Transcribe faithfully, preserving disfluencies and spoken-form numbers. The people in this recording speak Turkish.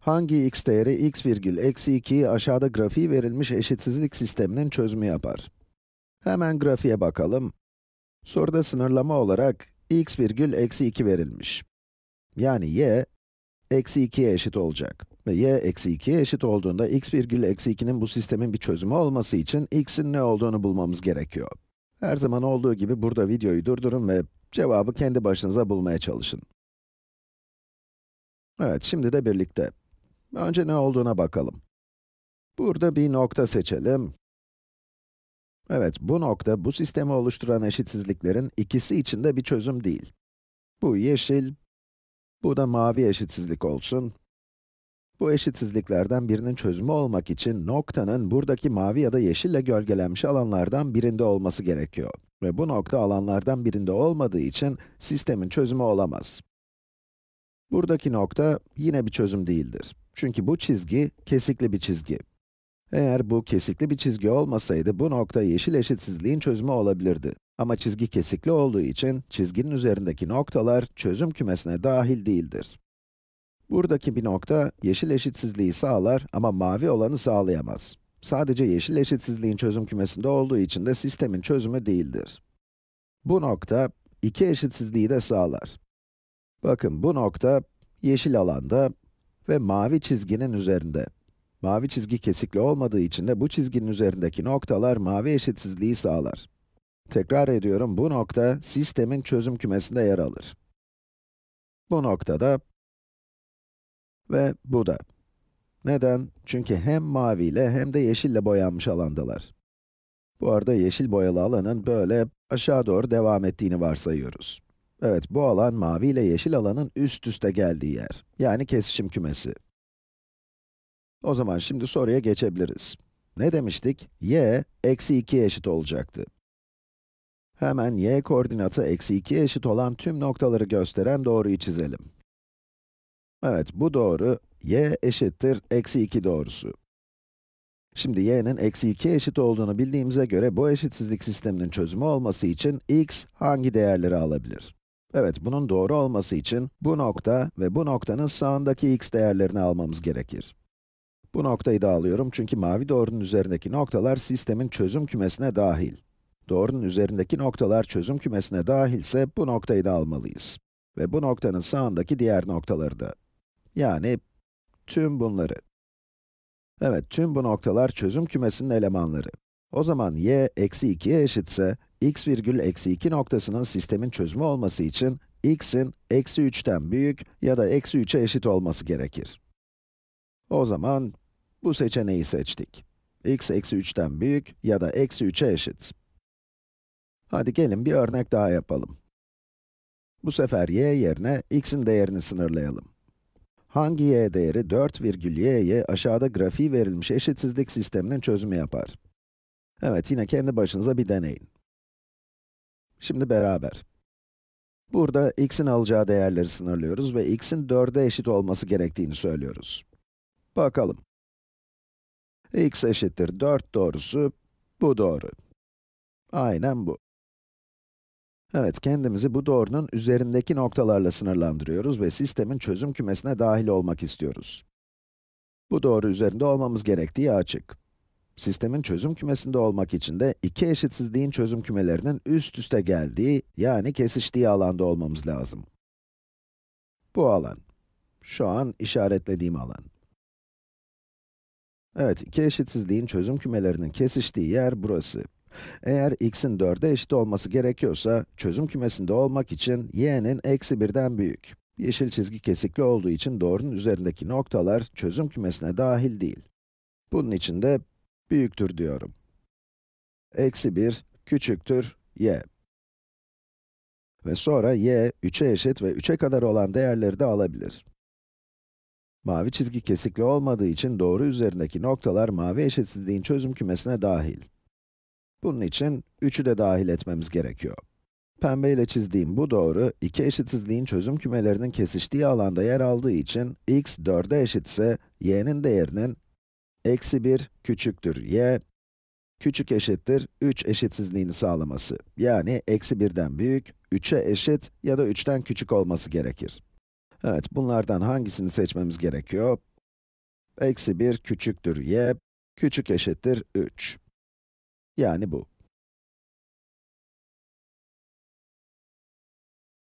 Hangi x değeri x virgül eksi iki'yi aşağıda grafiği verilmiş eşitsizlik sisteminin çözümü yapar? Hemen grafiğe bakalım. Soruda sınırlama olarak x virgül eksi iki verilmiş. Yani y, eksi iki'ye eşit olacak. Ve y eksi iki'ye eşit olduğunda x virgül eksi iki'nin bu sistemin bir çözümü olması için x'in ne olduğunu bulmamız gerekiyor. Her zaman olduğu gibi burada videoyu durdurun ve cevabı kendi başınıza bulmaya çalışın. Evet, şimdi de birlikte. Önce ne olduğuna bakalım. Burada bir nokta seçelim. Evet, bu nokta, bu sistemi oluşturan eşitsizliklerin ikisi için de bir çözüm değil. Bu yeşil, bu da mavi eşitsizlik olsun. Bu eşitsizliklerden birinin çözümü olmak için noktanın buradaki mavi ya da yeşille gölgelenmiş alanlardan birinde olması gerekiyor. Ve bu nokta alanlardan birinde olmadığı için sistemin çözümü olamaz. Buradaki nokta yine bir çözüm değildir. Çünkü bu çizgi kesikli bir çizgi. Eğer bu kesikli bir çizgi olmasaydı bu nokta yeşil eşitsizliğin çözümü olabilirdi. Ama çizgi kesikli olduğu için çizginin üzerindeki noktalar çözüm kümesine dahil değildir. Buradaki bir nokta yeşil eşitsizliği sağlar ama mavi olanı sağlayamaz. Sadece yeşil eşitsizliğin çözüm kümesinde olduğu için de sistemin çözümü değildir. Bu nokta iki eşitsizliği de sağlar. Bakın bu nokta yeşil alanda ve mavi çizginin üzerinde. Mavi çizgi kesikli olmadığı için de bu çizginin üzerindeki noktalar mavi eşitsizliği sağlar. Tekrar ediyorum, bu nokta sistemin çözüm kümesinde yer alır. Bu noktada ve bu da. Neden? Çünkü hem maviyle hem de yeşille boyanmış alandalar. Bu arada yeşil boyalı alanın böyle aşağı doğru devam ettiğini varsayıyoruz. Evet, bu alan mavi ile yeşil alanın üst üste geldiği yer. Yani kesişim kümesi. O zaman şimdi soruya geçebiliriz. Ne demiştik? Y, eksi iki'ye eşit olacaktı. Hemen y koordinatı eksi iki'ye eşit olan tüm noktaları gösteren doğruyu çizelim. Evet, bu doğru, y eşittir eksi iki doğrusu. Şimdi y'nin eksi iki'ye eşit olduğunu bildiğimize göre bu eşitsizlik sisteminin çözümü olması için x hangi değerleri alabilir? Evet, bunun doğru olması için bu nokta ve bu noktanın sağındaki x değerlerini almamız gerekir. Bu noktayı da alıyorum çünkü mavi doğrunun üzerindeki noktalar sistemin çözüm kümesine dahil. Doğrunun üzerindeki noktalar çözüm kümesine dahilse bu noktayı da almalıyız. Ve bu noktanın sağındaki diğer noktaları da. Yani tüm bunları. Evet, tüm bu noktalar çözüm kümesinin elemanları. O zaman y eksi iki'ye eşitse, x virgül eksi iki noktasının sistemin çözümü olması için x'in eksi üç'ten büyük ya da eksi üç'e eşit olması gerekir. O zaman bu seçeneği seçtik. X eksi üç'ten büyük ya da eksi üç'e eşit. Hadi gelin bir örnek daha yapalım. Bu sefer y yerine x'in değerini sınırlayalım. Hangi y değeri dört virgül y'ye aşağıda grafiği verilmiş eşitsizlik sisteminin çözümü yapar? Evet, yine kendi başınıza bir deneyin. Şimdi beraber. Burada x'in alacağı değerleri sınırlıyoruz ve x'in dört'e eşit olması gerektiğini söylüyoruz. Bakalım. X eşittir dört doğrusu, bu doğru. Aynen bu. Evet, kendimizi bu doğrunun üzerindeki noktalarla sınırlandırıyoruz ve sistemin çözüm kümesine dahil olmak istiyoruz. Bu doğru üzerinde olmamız gerektiği açık. Sistemin çözüm kümesinde olmak için de iki eşitsizliğin çözüm kümelerinin üst üste geldiği, yani kesiştiği alanda olmamız lazım. Bu alan. Şu an işaretlediğim alan. Evet, iki eşitsizliğin çözüm kümelerinin kesiştiği yer burası. Eğer x'in dört'e eşit olması gerekiyorsa, çözüm kümesinde olmak için y'nin eksi bir'den büyük. Yeşil çizgi kesikli olduğu için doğrunun üzerindeki noktalar çözüm kümesine dahil değil. Bunun için de büyüktür diyorum. Eksi bir küçüktür y. Ve sonra y üç'e eşit ve üç'e kadar olan değerleri de alabilir. Mavi çizgi kesikli olmadığı için doğru üzerindeki noktalar mavi eşitsizliğin çözüm kümesine dahil. Bunun için üç'ü de dahil etmemiz gerekiyor. Pembe ile çizdiğim bu doğru, iki eşitsizliğin çözüm kümelerinin kesiştiği alanda yer aldığı için x dört'e eşitse, y'nin değerinin eksi bir küçüktür y, küçük eşittir üç eşitsizliğini sağlaması. Yani eksi bir'den büyük, üç'e eşit ya da üç'ten küçük olması gerekir. Evet, bunlardan hangisini seçmemiz gerekiyor? eksi bir küçüktür y, küçük eşittir üç. Yani bu.